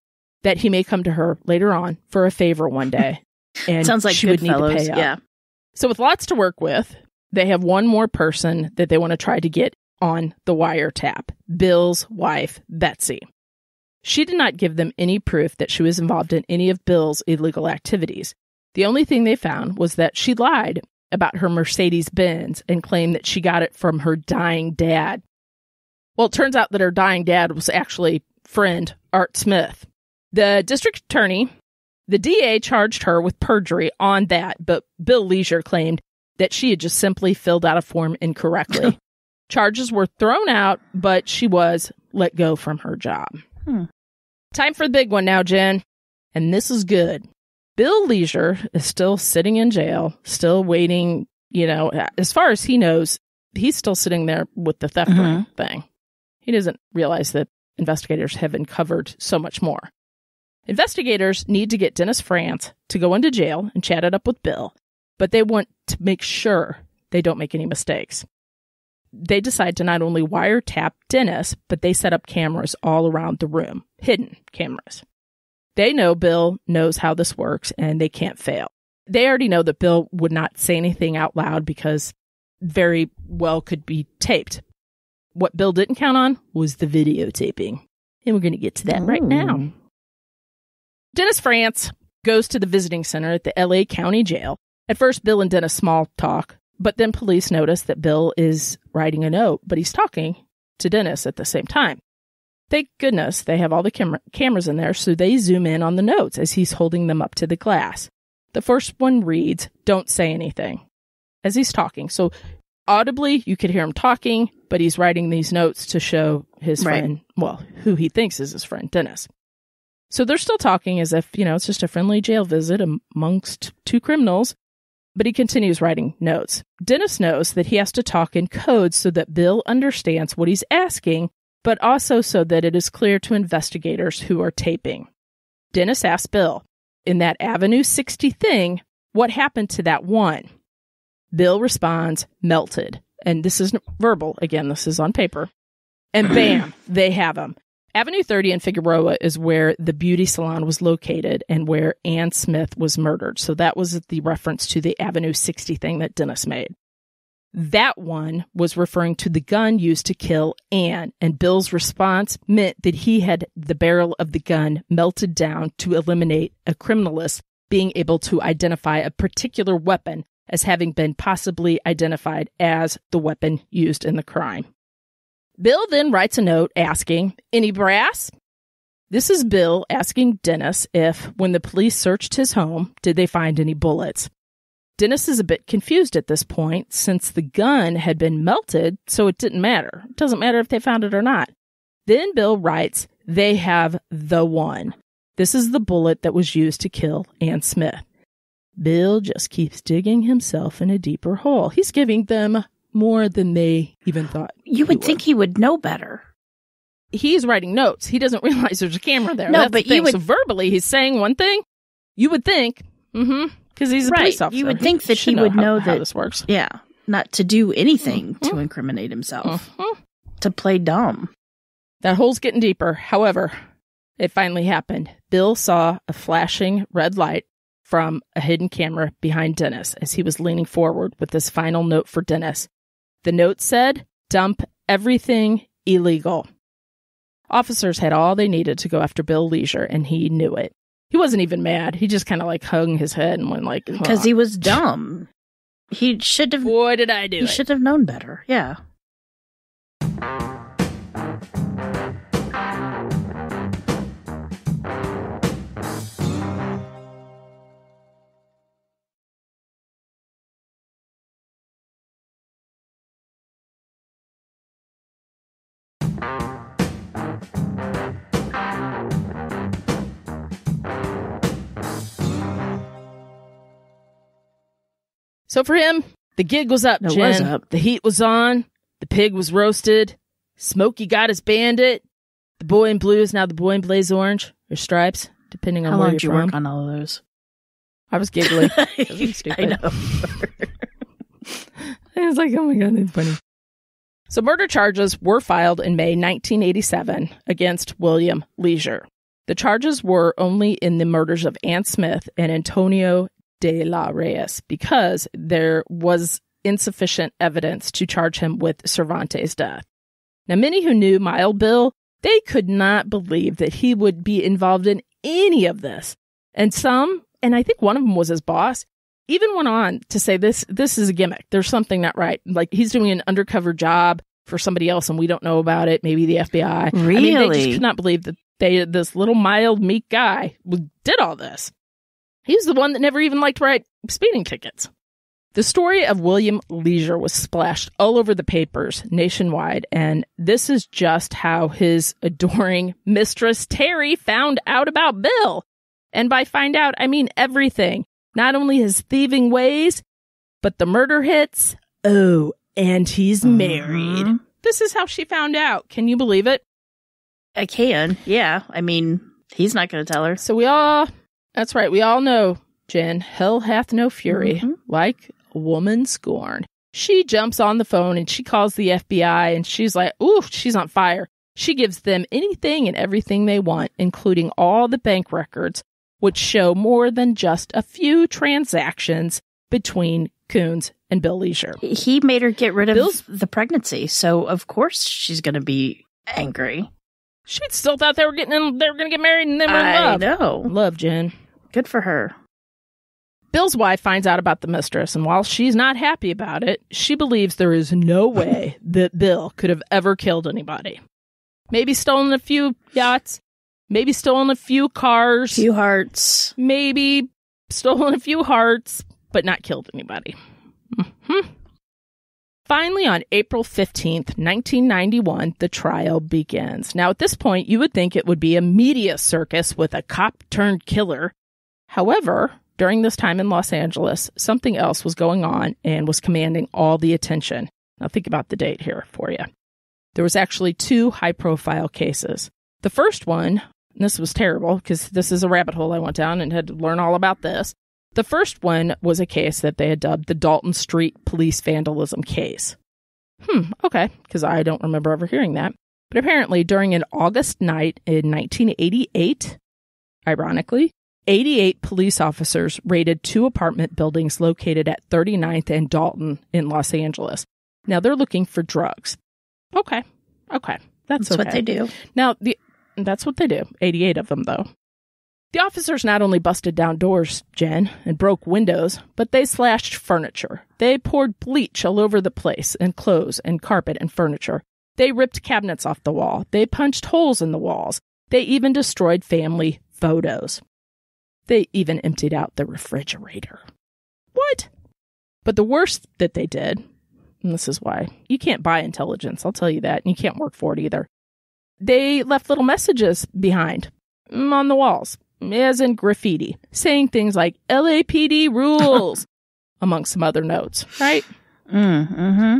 that he may come to her later on for a favor one day, and sounds like she would need to pay up. Yeah. So with lots to work with, they have one more person that they want to try to get on the wiretap, Bill's wife, Betsy. She did not give them any proof that she was involved in any of Bill's illegal activities. The only thing they found was that she lied about her Mercedes Benz and claimed that she got it from her dying dad. Well, it turns out that her dying dad was actually friend Art Smith. The district attorney, the D A, charged her with perjury on that, but Bill Leasure claimed that she had just simply filled out a form incorrectly. Charges were thrown out, but she was let go from her job. Hmm. Time for the big one now, Jen. And this is good. Bill Leasure is still sitting in jail, still waiting. You know, as far as he knows, he's still sitting there with the theft mm-hmm. ring thing. He doesn't realize that investigators have uncovered so much more. Investigators need to get Dennis France to go into jail and chat it up with Bill, but they want to make sure they don't make any mistakes. They decide to not only wiretap Dennis, but they set up cameras all around the room, hidden cameras. They know Bill knows how this works, and they can't fail. They already know that Bill would not say anything out loud because very well could be taped. What Bill didn't count on was the videotaping. And we're going to get to that Ooh. Right now. Dennis France goes to the visiting center at the L A County Jail. At first, Bill and Dennis small talk. But then police notice that Bill is writing a note, but he's talking to Dennis at the same time. Thank goodness they have all the cam- cameras in there, so they zoom in on the notes as he's holding them up to the glass. The first one reads, "Don't say anything," as he's talking. So audibly, you could hear him talking, but he's writing these notes to show his right. friend, well, who he thinks is his friend, Dennis. So they're still talking as if, you know, it's just a friendly jail visit amongst two criminals, but he continues writing notes. Dennis knows that he has to talk in code so that Bill understands what he's asking, but also so that it is clear to investigators who are taping. Dennis asks Bill, "In that Avenue sixty thing, what happened to that one?" Bill responds, "Melted." And this isn't verbal. Again, this is on paper. And bam, they have him. Avenue thirty in Figueroa is where the beauty salon was located and where Ann Smith was murdered. So that was the reference to the Avenue sixty thing that Dennis made. That one was referring to the gun used to kill Ann, and Bill's response meant that he had the barrel of the gun melted down to eliminate a criminalist being able to identify a particular weapon as having been possibly identified as the weapon used in the crime. Bill then writes a note asking, "Any brass?" This is Bill asking Dennis if, when the police searched his home, did they find any bullets. Dennis is a bit confused at this point, since the gun had been melted, so it didn't matter. It doesn't matter if they found it or not. Then Bill writes, "They have the one." This is the bullet that was used to kill Ann Smith. Bill just keeps digging himself in a deeper hole. He's giving them more than they even thought. You would think he would know better. He's writing notes. He doesn't realize there's a camera there. No, That's but the you would... So verbally, he's saying one thing. You would think, mm-hmm, because he's a right. police officer. You would think that he, he would know, know how, that how this works. Yeah, not to do anything mm-hmm. to incriminate himself, mm-hmm. to play dumb. That hole's getting deeper. However, it finally happened. Bill saw a flashing red light from a hidden camera behind Dennis as he was leaning forward with this final note for Dennis. The note said, "Dump everything illegal." Officers had all they needed to go after Bill Leasure, and he knew it. He wasn't even mad. He just kind of like hung his head and went like... Because huh. he was dumb. He should have... Boy, did I do He it. should have known better. Yeah. So for him, the gig was up, it Jen. Was up. The heat was on. The pig was roasted. Smokey got his bandit. The boy in blue is now the boy in blaze orange, or stripes, depending on How where you're from. How long did you work on all of those? I was giggling. I'm stupid. I know. I was like, oh my God, that's funny. So murder charges were filed in May nineteen eighty-seven against William Leasure. The charges were only in the murders of Ann Smith and Antonio de la Reyes, because there was insufficient evidence to charge him with Cervantes' death. Now, many who knew Mild Bill, they could not believe that he would be involved in any of this. And some, and I think one of them was his boss, even went on to say this, this is a gimmick. There's something not right. Like, he's doing an undercover job for somebody else and we don't know about it. Maybe the F B I. Really? I mean, they just could not believe that they, this little mild, meek guy did all this. He's the one that never even liked to write speeding tickets. The story of William Leasure was splashed all over the papers nationwide, and this is just how his adoring mistress Terry found out about Bill. And by find out, I mean everything. Not only his thieving ways, but the murder hits. Oh, and he's married. Mm-hmm. This is how she found out. Can you believe it? I can, yeah. I mean, he's not going to tell her. So we all... That's right. We all know, Jen, hell hath no fury, mm-hmm. like a woman scorned. She jumps on the phone and she calls the F B I and she's like, ooh, she's on fire. She gives them anything and everything they want, including all the bank records, which show more than just a few transactions between Kuns and Bill Leasure. He made her get rid of Bill's- the pregnancy, so of course she's going to be angry. She still thought they were getting in, they were going to get married and then were in love. I know. Love, Jen. Good for her. Bill's wife finds out about the mistress, and while she's not happy about it, she believes there is no way that Bill could have ever killed anybody. Maybe stolen a few yachts, maybe stolen a few cars, few hearts, maybe stolen a few hearts, but not killed anybody. Mm-hmm. Finally, on April fifteenth, nineteen ninety-one, the trial begins. Now, at this point, you would think it would be a media circus with a cop-turned-killer. However, during this time in Los Angeles, something else was going on and was commanding all the attention. Now, think about the date here for you. There was actually two high-profile cases. The first one, and this was terrible because this is a rabbit hole I went down and had to learn all about this. The first one was a case that they had dubbed the Dalton Street Police Vandalism Case. Hmm, okay, because I don't remember ever hearing that. But apparently, during an August night in nineteen eighty-eight, ironically, eighty-eight police officers raided two apartment buildings located at thirty-ninth and Dalton in Los Angeles. Now, they're looking for drugs. Okay. Okay. That's, that's okay. what they do. Now, the that's what they do. eighty-eight of them, though. The officers not only busted down doors, Jen, and broke windows, but they slashed furniture. They poured bleach all over the place and clothes and carpet and furniture. They ripped cabinets off the wall. They punched holes in the walls. They even destroyed family photos. They even emptied out the refrigerator. What? But the worst that they did, and this is why, you can't buy intelligence, I'll tell you that, and you can't work for it either. They left little messages behind on the walls, as in graffiti, saying things like L A P D rules, among some other notes, right? Mm-hmm.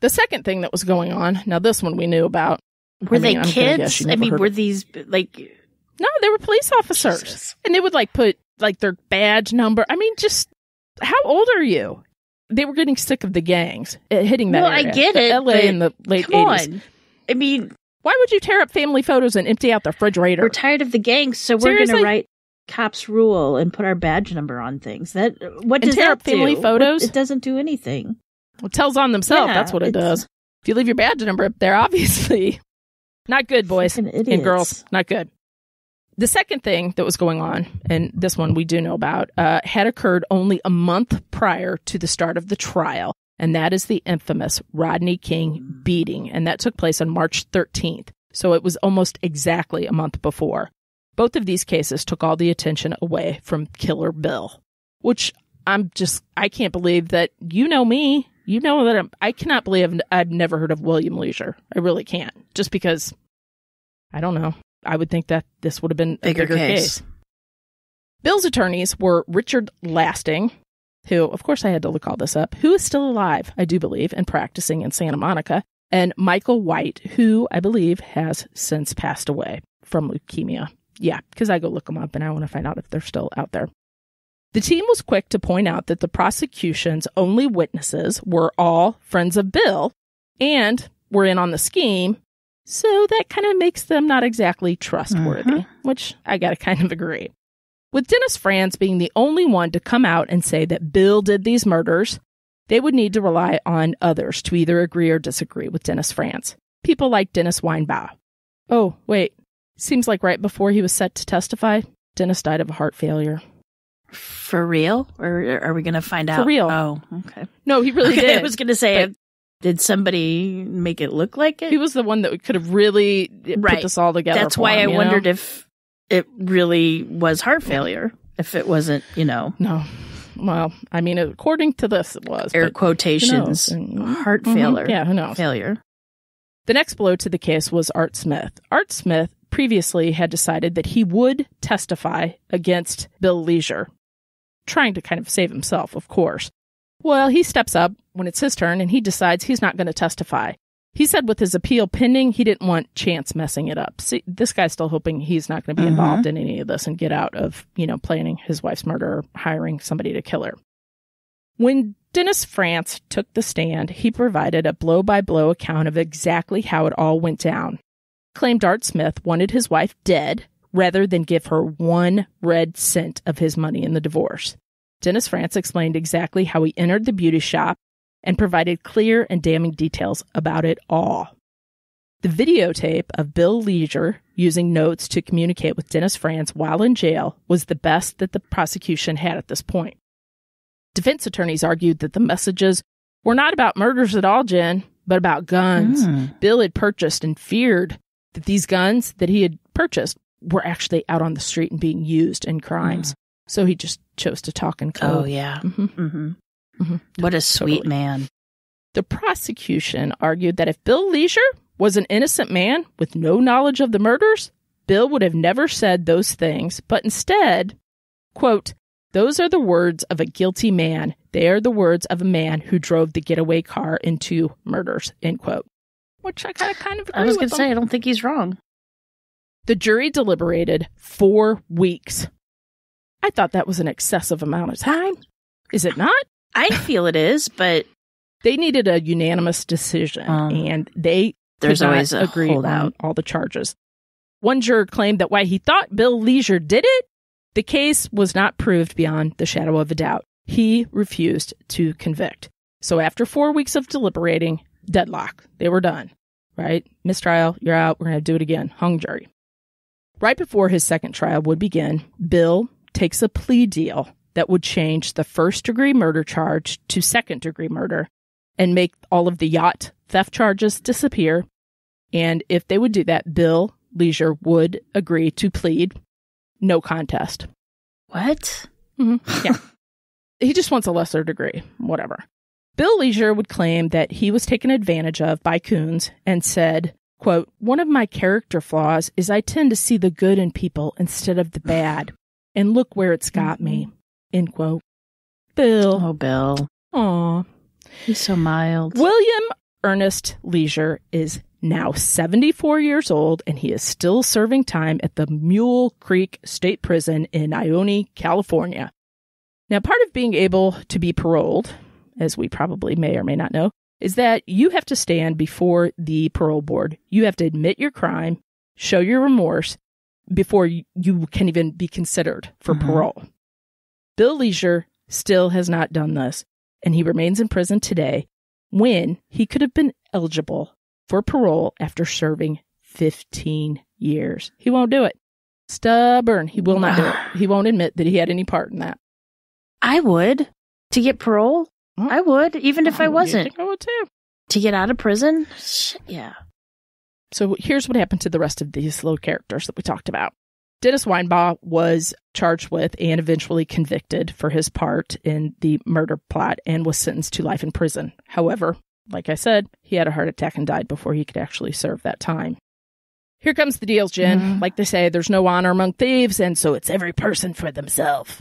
The second thing that was going on, now this one we knew about. Were I mean, they I'm kids? I mean, were these, like... No, they were police officers. Jesus. And they would, like, put, like, their badge number. I mean, just, how old are you? They were getting sick of the gangs uh, hitting that well, area. Well, I get the it. L A in the late come eighties. On. I mean, why would you tear up family photos and empty out the refrigerator? We're tired of the gangs, so we're going to write cops rule and put our badge number on things. That What does and tear that up family do? Photos? What, it doesn't do anything. It tells on themselves. Yeah, that's what it does. If you leave your badge number up there, obviously. Not good, boys and girls. Not good. The second thing that was going on, and this one we do know about, uh, had occurred only a month prior to the start of the trial, and that is the infamous Rodney King beating, and that took place on March thirteenth, so it was almost exactly a month before. Both of these cases took all the attention away from Killer Bill, which I'm just, I can't believe that, you know me, you know that I'm, I cannot believe I've, I've never heard of William Leasure. I really can't, just because, I don't know. I would think that this would have been a bigger, bigger case. case. Bill's attorneys were Richard Lasting, who, of course, I had to look all this up, who is still alive, I do believe, and practicing in Santa Monica, and Michael White, who I believe has since passed away from leukemia. Yeah, because I go look them up, and I want to find out if they're still out there. The team was quick to point out that the prosecution's only witnesses were all friends of Bill and were in on the scheme. So that kind of makes them not exactly trustworthy, uh-huh. which I got to kind of agree. With Dennis France being the only one to come out and say that Bill did these murders, they would need to rely on others to either agree or disagree with Dennis France. People like Dennis Weinbaugh. Oh, wait. Seems like right before he was set to testify, Dennis died of a heart failure. For real? Or are we going to find out? For real. Oh, okay. No, he really okay, did. I was going to say it. Did somebody make it look like it? He was the one that could have really right. put this all together. That's for why him, I wondered know? If it really was heart failure. If it wasn't, you know. No. Well, I mean, according to this, it was. Air quotations. Heart mm-hmm. failure. Yeah, who knows? Failure. The next blow to the case was Art Smith. Art Smith previously had decided that he would testify against Bill Leasure, trying to kind of save himself, of course. Well, he steps up when it's his turn, and he decides he's not going to testify. He said with his appeal pending, he didn't want Chance messing it up. See, this guy's still hoping he's not going to be uh-huh. involved in any of this and get out of, you know, planning his wife's murder or hiring somebody to kill her. When Dennis France took the stand, he provided a blow-by-blow account of exactly how it all went down. Claimed Art Smith wanted his wife dead rather than give her one red cent of his money in the divorce. Dennis France explained exactly how he entered the beauty shop and provided clear and damning details about it all. The videotape of Bill Leasure using notes to communicate with Dennis France while in jail was the best that the prosecution had at this point. Defense attorneys argued that the messages were not about murders at all, Jen, but about guns. Mm. Bill had purchased and feared that these guns that he had purchased were actually out on the street and being used in crimes. Mm. So he just chose to talk in code. Oh, yeah. Mm-hmm. Mm-hmm. Mm-hmm. What a sweet totally. man. The prosecution argued that if Bill Leasure was an innocent man with no knowledge of the murders, Bill would have never said those things, but instead, quote, "Those are the words of a guilty man. They are the words of a man who drove the getaway car into murders," end quote. Which I kind of, kind of agree with. I was going to say, I don't think he's wrong. The jury deliberated four weeks. I thought that was an excessive amount of time. Is it not? I feel it is, but... They needed a unanimous decision, um, and they there's always a agreed holdout. On all the charges. One juror claimed that while he thought Bill Leasure did it, the case was not proved beyond the shadow of a doubt. He refused to convict. So after four weeks of deliberating, deadlock. They were done, right? Mistrial, you're out, we're going to do it again. Hung jury. Right before his second trial would begin, Bill takes a plea deal that would change the first-degree murder charge to second-degree murder and make all of the yacht theft charges disappear. And if they would do that, Bill Leasure would agree to plead no contest. What? Mm-hmm. Yeah. He just wants a lesser degree, whatever. Bill Leasure would claim that he was taken advantage of by Kuns and said, quote, "One of my character flaws is I tend to see the good in people instead of the bad. And look where it's got me," end quote. Bill. Oh, Bill. Aw. He's so mild. William Ernest Leasure is now seventy-four years old, and he is still serving time at the Mule Creek State Prison in Ione, California. Now, part of being able to be paroled, as we probably may or may not know, is that you have to stand before the parole board. You have to admit your crime, show your remorse, before you can even be considered for mm-hmm. parole. Bill Leasure still has not done this, and he remains in prison today when he could have been eligible for parole after serving fifteen years. He won't do it. Stubborn. He will not do it. He won't admit that he had any part in that. I would. To get parole? Well, I would, even if I, I wasn't. I think I would too. To get out of prison? Yeah. So here's what happened to the rest of these little characters that we talked about. Dennis Weinbaugh was charged with and eventually convicted for his part in the murder plot and was sentenced to life in prison. However, like I said, he had a heart attack and died before he could actually serve that time. Here comes the deals, Jen. Mm-hmm. Like they say, there's no honor among thieves, and so it's every person for themselves.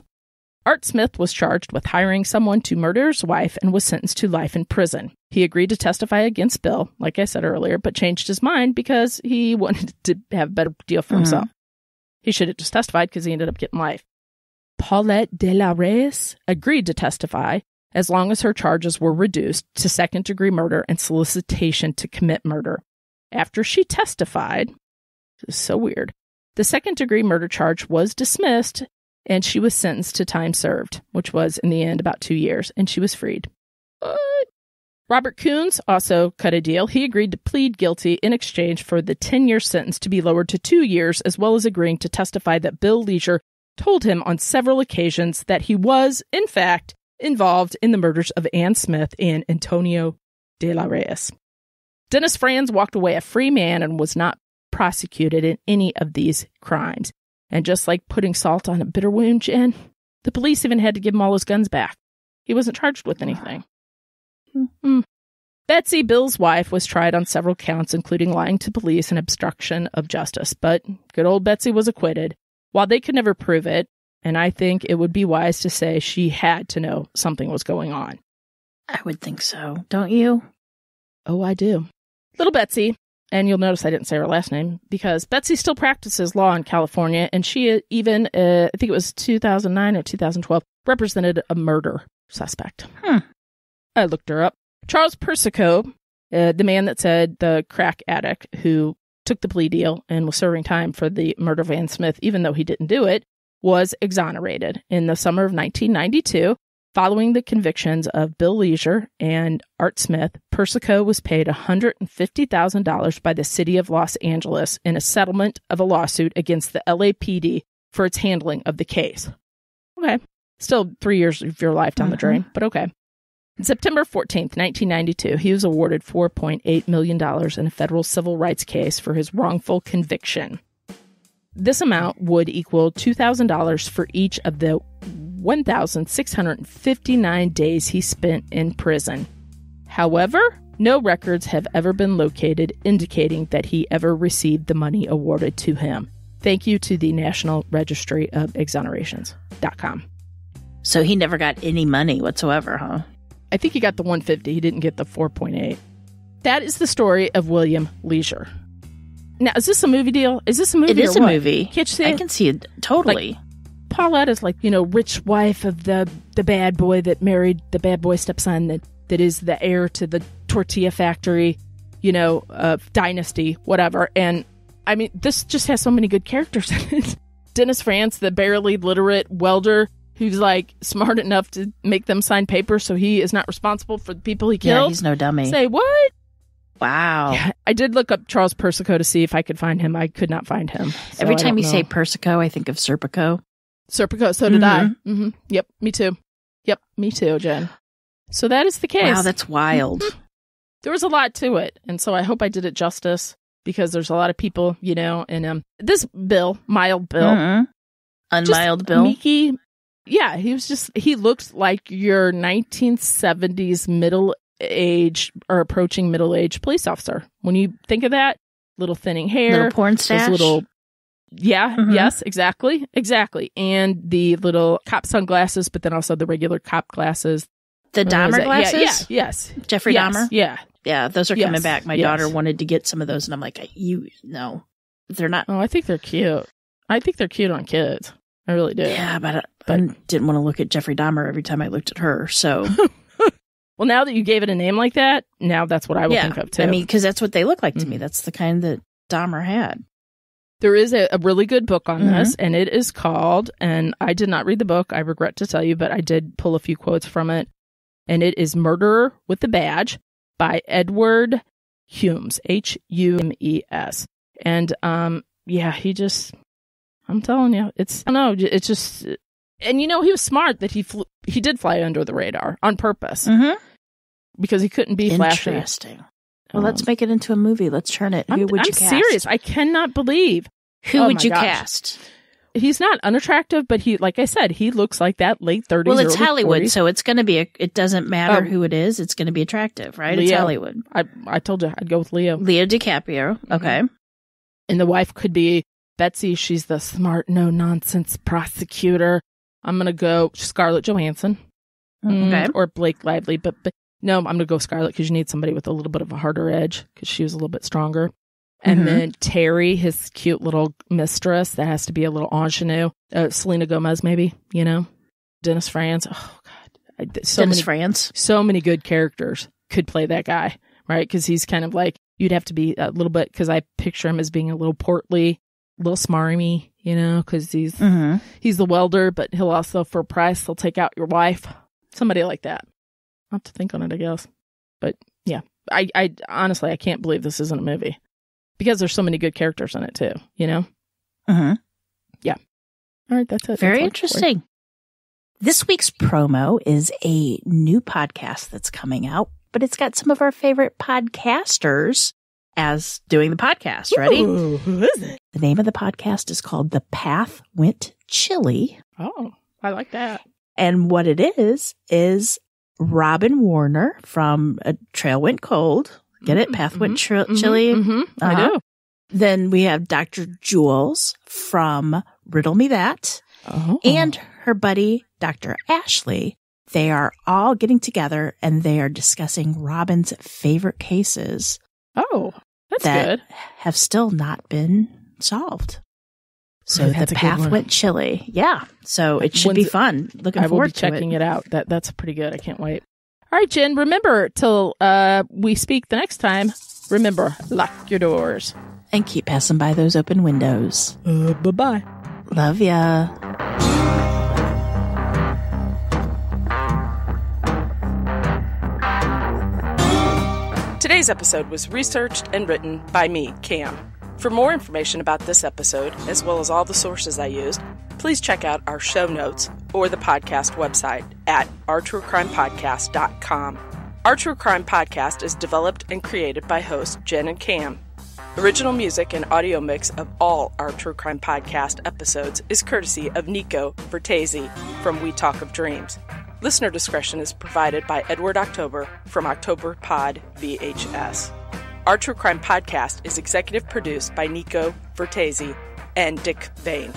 Art Smith was charged with hiring someone to murder his wife and was sentenced to life in prison. He agreed to testify against Bill, like I said earlier, but changed his mind because he wanted to have a better deal for mm-hmm. himself. He should have just testified because he ended up getting life. Paulette de la Reyes agreed to testify as long as her charges were reduced to second-degree murder and solicitation to commit murder. After she testified, this is so weird, the second-degree murder charge was dismissed and she was sentenced to time served, which was, in the end, about two years, and she was freed. But Robert Kuns also cut a deal. He agreed to plead guilty in exchange for the ten-year sentence to be lowered to two years, as well as agreeing to testify that Bill Leasure told him on several occasions that he was, in fact, involved in the murders of Ann Smith and Antonio de la Reyes. Dennis Franz walked away a free man and was not prosecuted in any of these crimes. And just like putting salt on a bitter wound, Jen, the police even had to give him all his guns back. He wasn't charged with anything. Mm-hmm. Betsy, Bill's wife, was tried on several counts, including lying to police and obstruction of justice. But good old Betsy was acquitted. While they could never prove it, and I think it would be wise to say she had to know something was going on. I would think so. Don't you? Oh, I do. Little Betsy, and you'll notice I didn't say her last name, because Betsy still practices law in California, and she even, uh, I think it was two thousand nine or two thousand twelve, represented a murder suspect. Hmm. I looked her up. Charles Persico, uh, the man that said the crack addict who took the plea deal and was serving time for the murder of Ann Smith, even though he didn't do it, was exonerated in the summer of nineteen ninety-two Following the convictions of Bill Leasure and Art Smith, Persico was paid one hundred fifty thousand dollars by the city of Los Angeles in a settlement of a lawsuit against the L A P D for its handling of the case. Okay. Still three years of your life down the drain, but okay. On September fourteenth, nineteen ninety-two, he was awarded four point eight million dollars in a federal civil rights case for his wrongful conviction. This amount would equal two thousand dollars for each of the one thousand six hundred fifty-nine days he spent in prison. However, no records have ever been located indicating that he ever received the money awarded to him. Thank you to the National Registry of Exonerations dot com. So he never got any money whatsoever, huh? I think he got the one hundred fifty. He didn't get the four point eight. That is the story of William Leasure. Now, is this a movie deal? Is this a movie? It is or a what? movie. Can't you see I it? can see it totally. Like, Paulette is like, you know, rich wife of the, the bad boy that married the bad boy stepson that, that is the heir to the tortilla factory, you know, uh, dynasty, whatever. And I mean, this just has so many good characters in it. Dennis France, the barely literate welder who's like smart enough to make them sign papers so he is not responsible for the people he killed. Yeah, he's no dummy. Say what? Wow. Yeah, I did look up Charles Persico to see if I could find him. I could not find him. So Every time you know. say Persico, I think of Serpico. Serpico, so did mm-hmm. I. Mm-hmm. Yep, me too. Yep, me too, Jen. So that is the case. Wow, that's wild. Mm-hmm. There was a lot to it, and so I hope I did it justice because there's a lot of people, you know, and um, this Bill, mild Bill. Mm-hmm. Unmild Bill. Meeky. Yeah, he was just, he looked like your nineteen seventies middle age or approaching middle age police officer. When you think of that, little thinning hair. Little porn stash. Little, yeah, mm-hmm. yes, exactly, exactly. And the little cop sunglasses, but then also the regular cop glasses. The Dahmer glasses? Yeah, yeah, yes. Jeffrey yes, Dahmer? Yeah. Yeah, those are yes, coming back. My yes. daughter wanted to get some of those, and I'm like, you, no, they're not. Oh, I think they're cute. I think they're cute on kids. I really do. Yeah, but I, but I didn't want to look at Jeffrey Dahmer every time I looked at her, so... Well, now that you gave it a name like that, now that's what I would yeah. think of, too. I mean, because that's what they look like to mm-hmm. me. That's the kind that Dahmer had. There is a, a really good book on mm-hmm. this, and it is called, and I did not read the book, I regret to tell you, but I did pull a few quotes from it, and it is Murderer with the Badge by Edward Humes, H U M E S. And, um, yeah, he just, I'm telling you, it's, I don't know, it's just... And, you know, he was smart that he flew, he did fly under the radar on purpose mm-hmm. because he couldn't be flashy. Interesting. Well, um, let's make it into a movie. Let's turn it. Who I'm, would I'm you cast? I'm serious. I cannot believe. Who oh would you gosh. cast? He's not unattractive, but he, like I said, he looks like that late thirties. Well, it's Hollywood, forties. So it's going to be, a, it doesn't matter um, who it is. It's going to be attractive, right? Leo. It's Hollywood. I, I told you I'd go with Leo. Leo DiCaprio. Okay. Mm-hmm. And the wife could be Betsy. She's the smart, no-nonsense prosecutor. I'm going to go Scarlett Johansson mm, okay. or Blake Lively. But, but no, I'm going to go Scarlett because you need somebody with a little bit of a harder edge because she was a little bit stronger. And mm-hmm. then Terry, his cute little mistress. That has to be a little ingenue. Uh, Selena Gomez, maybe, you know? Dennis France. Oh, God. I, so Dennis many, France. So many good characters could play that guy, right? Because he's kind of like, you'd have to be a little bit, because I picture him as being a little portly, a little smarmy. You know, because he's mm-hmm. he's the welder, but he'll also, for a price, he'll take out your wife. Somebody like that. I'll have to think on it, I guess. But yeah, I, I honestly, I can't believe this isn't a movie because there's so many good characters in it, too. You know? Mm-hmm. Yeah. All right. That's it. Very that's interesting. This week's promo is a new podcast that's coming out, but it's got some of our favorite podcasters as doing the podcast. Ready? Ooh, who is it? The name of the podcast is called The Path Went Chilly. Oh, I like that. And what it is, is Robin Warner from A Trail Went Cold. Get it? Mm-hmm. Path Went tri- mm-hmm. Chilly. Mm-hmm. Uh-huh. I do. Then we have Doctor Jules from Riddle Me That oh. and her buddy, Doctor Ashley. They are all getting together and they are discussing Robin's favorite cases. Oh, that's that good. Have still not been solved. So that's the path went chilly. Yeah. So it should When's be fun. Looking I forward be to checking it. checking it out. That That's pretty good. I can't wait. All right, Jen, remember till uh, we speak the next time, remember, lock your doors. And keep passing by those open windows. Uh, bye-bye. Love ya. Today's episode was researched and written by me, Cam. For more information about this episode, as well as all the sources I used, please check out our show notes or the podcast website at our true crime podcast dot com. Our True Crime Podcast is developed and created by hosts Jen and Cam. Original music and audio mix of all Our True Crime Podcast episodes is courtesy of Nico Vertesi from We Talk of Dreams. Listener discretion is provided by Edward October from October Pod V H S. Our True Crime Podcast is executive produced by Nico Vertesi and Dick Vane.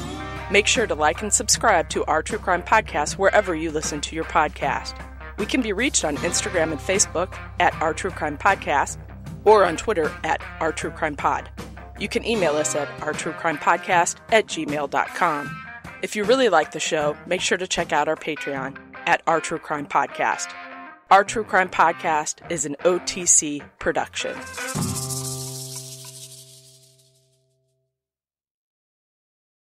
Make sure to like and subscribe to Our True Crime Podcast wherever you listen to your podcast. We can be reached on Instagram and Facebook at Our True Crime Podcast or on Twitter at Our True Crime Pod. You can email us at our true crime podcast at gmail dot com. If you really like the show, make sure to check out our Patreon at Our True Crime Podcast. Our True Crime Podcast is an O T C production.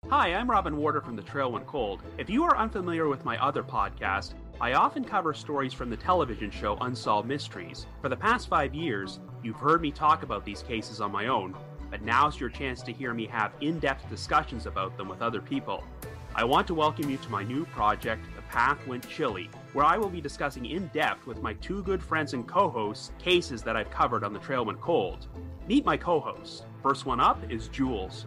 Hi, I'm Robin Warder from The Trail Went Cold. If you are unfamiliar with my other podcast, I often cover stories from the television show Unsolved Mysteries. For the past five years, you've heard me talk about these cases on my own, but now's your chance to hear me have in-depth discussions about them with other people. I want to welcome you to my new project, The Path Went Chilly, where I will be discussing in-depth with my two good friends and co-hosts cases that I've covered on The Trail Went Cold. Meet my co-hosts. First one up is Jules.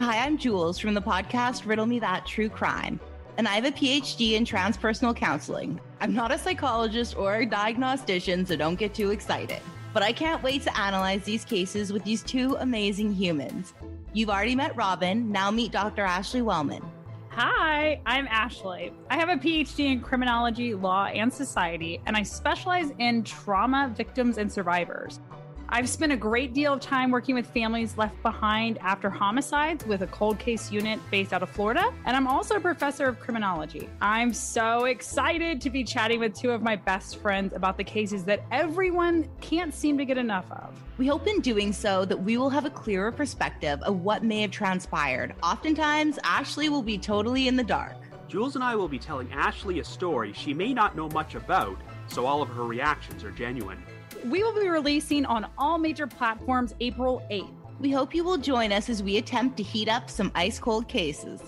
Hi, I'm Jules from the podcast Riddle Me That, True Crime. And I have a P H D in transpersonal counseling. I'm not a psychologist or a diagnostician, so don't get too excited. But I can't wait to analyze these cases with these two amazing humans. You've already met Robin, now meet Doctor Ashley Wellman. Hi, I'm Ashley. I have a P H D in criminology, law, and society, and I specialize in trauma victims and survivors. I've spent a great deal of time working with families left behind after homicides with a cold case unit based out of Florida. And I'm also a professor of criminology. I'm so excited to be chatting with two of my best friends about the cases that everyone can't seem to get enough of. We hope in doing so that we will have a clearer perspective of what may have transpired. Oftentimes, Ashley will be totally in the dark. Jules and I will be telling Ashley a story she may not know much about, so all of her reactions are genuine. We will be releasing on all major platforms April eighth. We hope you will join us as we attempt to heat up some ice cold cases.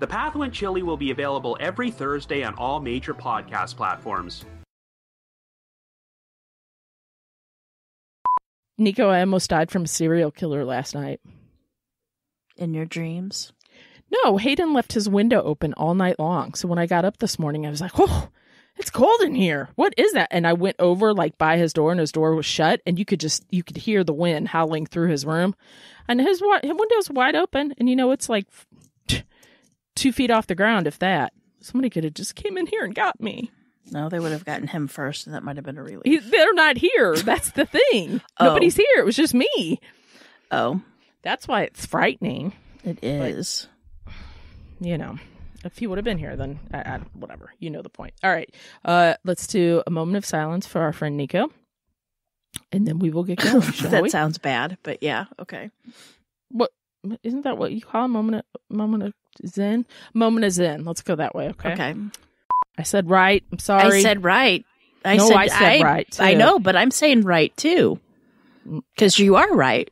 The Path Went Chilly will be available every Thursday on all major podcast platforms. Nico, I almost died from a serial killer last night. In your dreams? No, Hayden left his window open all night long. So when I got up this morning, I was like, oh, it's cold in here. What is that? And I went over like by his door, and his door was shut, and you could just you could hear the wind howling through his room, and his, his window's wide open, and you know it's like two feet off the ground, if that. Somebody could have just came in here and got me. No, they would have gotten him first, and that might have been a relief. He, they're not here. That's the thing. Oh. Nobody's here. It was just me. Oh, that's why it's frightening. It is. But, you know. If he would have been here, then I, I, whatever. You know the point. All right. Uh, let's do a moment of silence for our friend Nico. And then we will get going, shall That we? Sounds bad, but yeah. Okay. What, isn't that what you call a moment of, moment of zen? Moment of zen. Let's go that way. Okay. Okay. I said right. I'm sorry. I said right. I no, said, I said I, right, too. I know, but I'm saying right, too. Because you are right.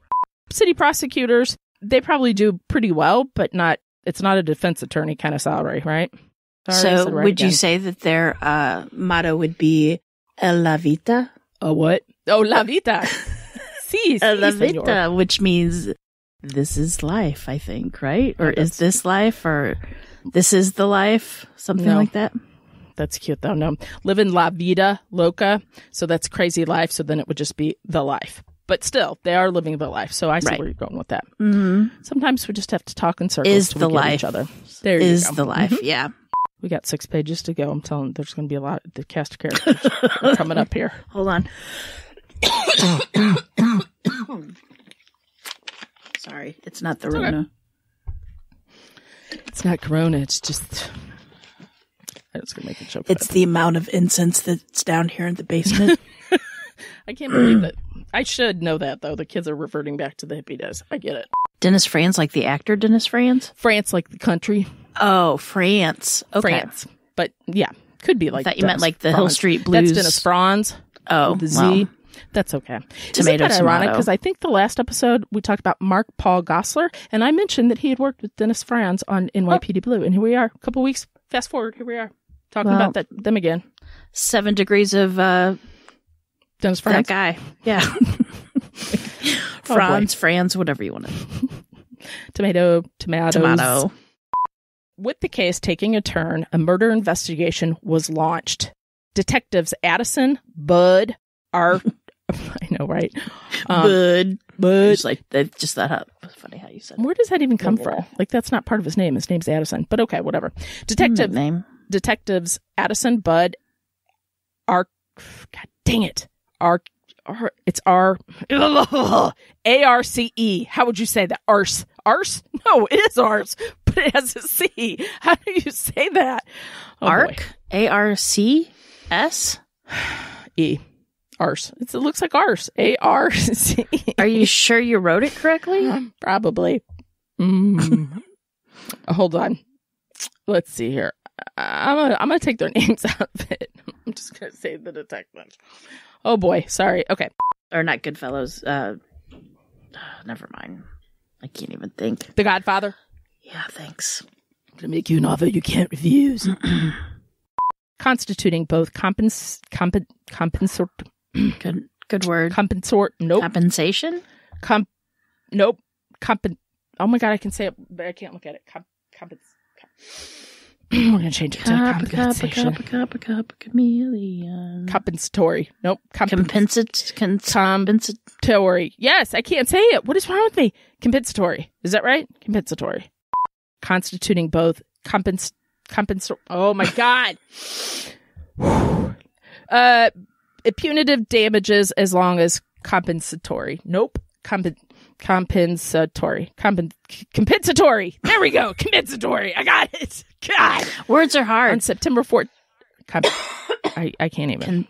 City prosecutors, they probably do pretty well, but not. It's not a defense attorney kind of salary, right? Sorry, so right would again. You say that their uh, motto would be La Vita? A what? Oh, La Vita. Si, si, La Vita, senor. Which means this is life, I think, right? Or that's, is this life? Or this is the life? Something no. like that? That's cute, though. No. Live in La Vida Loca. So that's crazy life. So then it would just be the life. But still, they are living the life. So I see right. where you're going with that. Mm-hmm. Sometimes we just have to talk in circles is to the life. Each other. There is you go. The life, mm-hmm. yeah. We got six pages to go. I'm telling you, there's going to be a lot of the cast of characters coming up here. Hold on. Sorry, it's not the Rona. Okay. It's not Corona. It's just... I was going to make a joke. It's the amount of incense that's down here in the basement. I can't believe that. I should know that, though. The kids are reverting back to the hippie days. I get it. Dennis France, like the actor Dennis France? France, like the country. Oh, France. Okay. France. But, yeah, could be like I thought you Dennis meant like the France. Hill Street Blues. That's Dennis Franz. Oh, with the Z. Wow. That's okay. Tomato, Isn't that tomato. ironic? Because I think the last episode we talked about Mark Paul Gosselaar, and I mentioned that he had worked with Dennis Franz on N Y P D oh. Blue, and here we are. A couple weeks, fast forward, here we are talking well, about that them again. Seven degrees of uh, Dennis Franz. That guy, yeah, Franz, oh Franz, whatever you want to. Tomato, tomatoes. Tomato. With the case taking a turn, a murder investigation was launched. Detectives Addison, Bud, Art, I know, right? Um, Bud. Bud. Just like, that, just that, how, funny how you said it. Where does that even come from? Like, that's not part of his name. His name's Addison. But okay, whatever. Detective mm, name. Detectives Addison, Bud, Ark, God dang it. Ark, Ar, it's R, A R C E. How would you say that? Arse. Arse? No, it is arse. But it has a C. How do you say that? Oh, Ark? A R C S? E. Arse. It's, it looks like arse. A R C E. Are you sure you wrote it correctly? Um, probably. Mm. Hold on. Let's see here. I'm gonna, I'm gonna take their names out of it. I'm just gonna say the detectives. Oh boy, sorry. Okay. Or not Goodfellas. Uh, never mind. I can't even think. The Godfather? Yeah, thanks. I'm gonna make you an offer you can't refuse. Constituting both compens... Compen, compensor... Good, good word. Compensor... Nope. Compensation? Comp... Nope. Compen... Oh my god, I can say it, but I can't look at it. Comp... Compens... Comp, we're going to change it to Compa, compensation. Compa, Compa, Compa, Compa, chameleon. Compensatory. Nope. Compensatory. Compensatory. Yes, I can't say it. What is wrong with me? Compensatory. Is that right? Compensatory. Constituting both compens... compensatory. Oh, my God. uh, Punitive damages as long as compensatory. Nope. Compen... Compensatory. Compen- compensatory. There we go. Compensatory. I got it. God. Words are hard. On September fourth. Comp- I, I can't even.